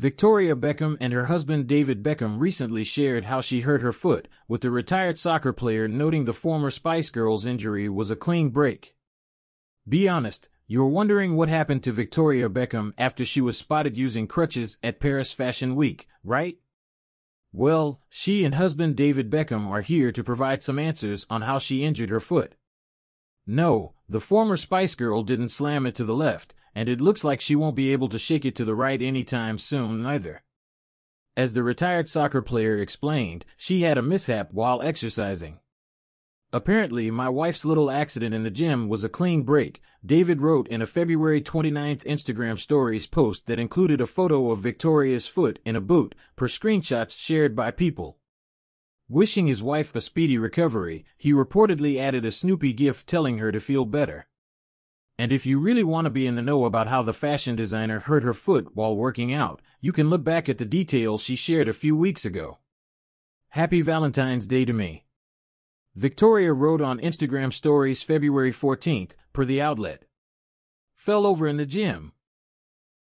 Victoria Beckham and her husband David Beckham recently shared how she hurt her foot, with the retired soccer player noting the former Spice Girl's injury was a clean break. Be honest, you're wondering what happened to Victoria Beckham after she was spotted using crutches at Paris Fashion Week, right? Well, she and husband David Beckham are here to provide some answers on how she injured her foot. No, the former Spice Girl didn't slam it to the left, and it looks like she won't be able to shake it to the right anytime soon either. As the retired soccer player explained, she had a mishap while exercising. "Apparently, my wife's little accident in the gym was a clean break," David wrote in a February 29th Instagram Stories post that included a photo of Victoria's foot in a boot, per screenshots shared by people. Wishing his wife a speedy recovery, he reportedly added a Snoopy gift telling her to feel better. And if you really want to be in the know about how the fashion designer hurt her foot while working out, you can look back at the details she shared a few weeks ago. Happy Valentine's Day to me. Victoria wrote on Instagram Stories February 14th, per the outlet. "Fell over in the gym.